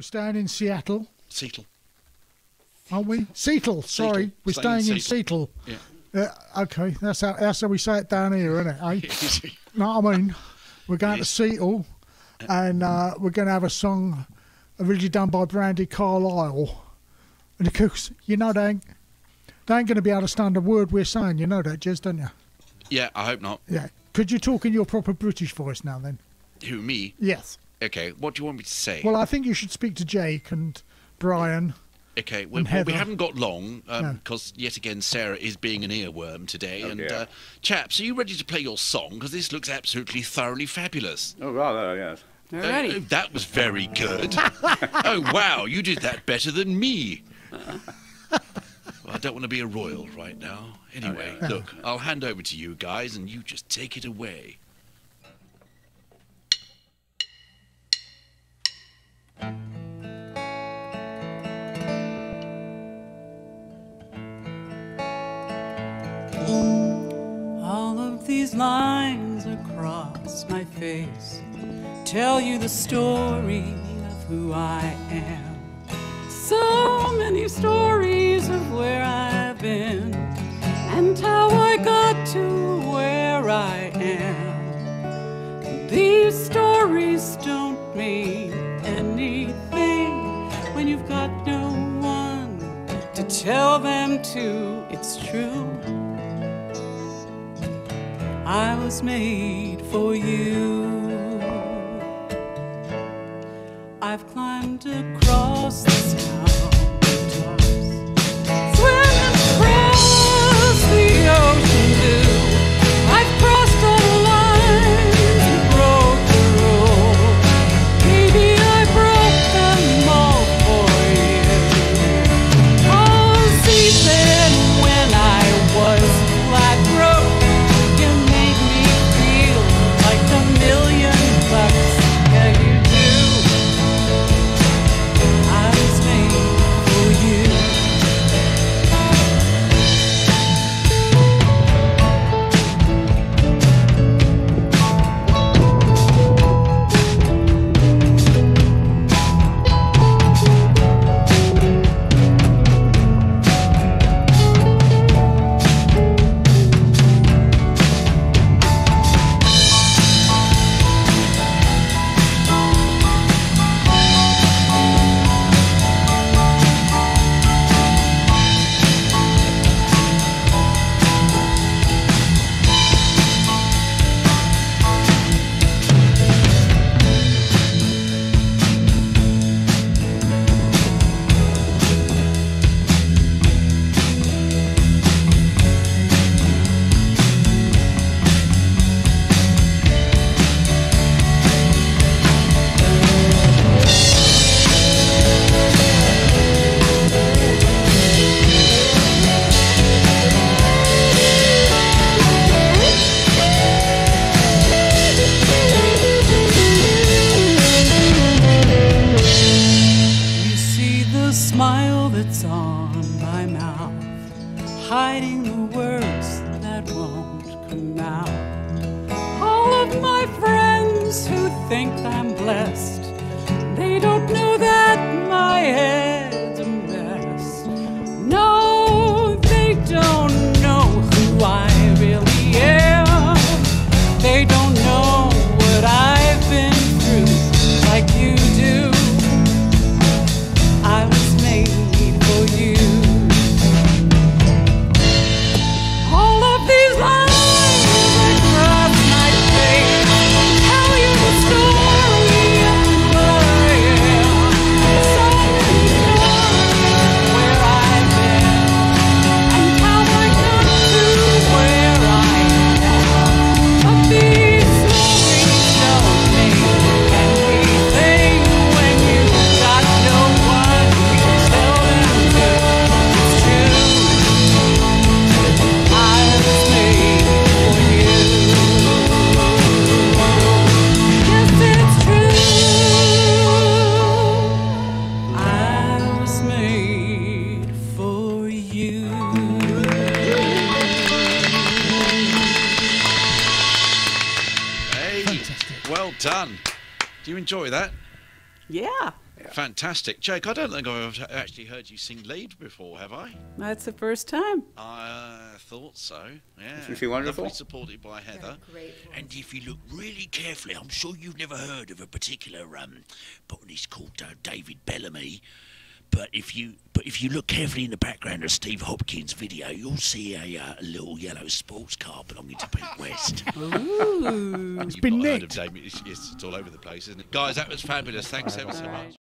We're staying in Seattle. Seattle. Aren't we? Seattle, sorry. We're staying in Seattle. Yeah. Okay, that's how we say it down here, isn't it? Eh? Know what I mean? We're going to Seattle, and we're going to have a song originally done by Brandi Carlile. And of course, you know they ain't going to be able to stand a word we're saying. You know that, Jez, don't you? Yeah, I hope not. Yeah. Could you talk in your proper British voice now, then? Who, me? Yes. Okay, what do you want me to say? Well, I think you should speak to Jake and Brian. Okay, well, we haven't got long, because yet again Sarah is being an earworm today. Oh, and chaps, are you ready to play your song? Because this looks absolutely thoroughly fabulous. Oh, rather, yes. Alrighty. That was very good. Oh, wow, you did that better than me. Well, I don't want to be a royal right now. Anyway, look, I'll hand over to you guys, and you just take it away. All of these lines across my face tell you the story of who I am. So many stories of where I've been and how I got to where I am. These stories don't mean anything when you've got no one to tell them to. It's true, I was made for you. I've climbed across the mountaintops, swam across the ocean blue. I've crossed all the lines and broke the rule. Maybe I broke them all for you. All season when I was flat broke, you made me feel like $1,000,000. Done. Do you enjoy that? Yeah. America. Fantastic. Jake, I don't think I've actually heard you sing lead before, have I? That's the first time. I thought so, yeah. Isn't she wonderful? Lovely, supported by Heather. Great. And if you look really carefully, I'm sure you've never heard of a particular botanist called David Bellamy. But if you look carefully in the background of Steve Hopkins' video, you'll see a little yellow sports car belonging to Pete West. Ooh, it's been nicked. Yes, it's all over the place, isn't it? Guys, that was fabulous. Thanks ever so much.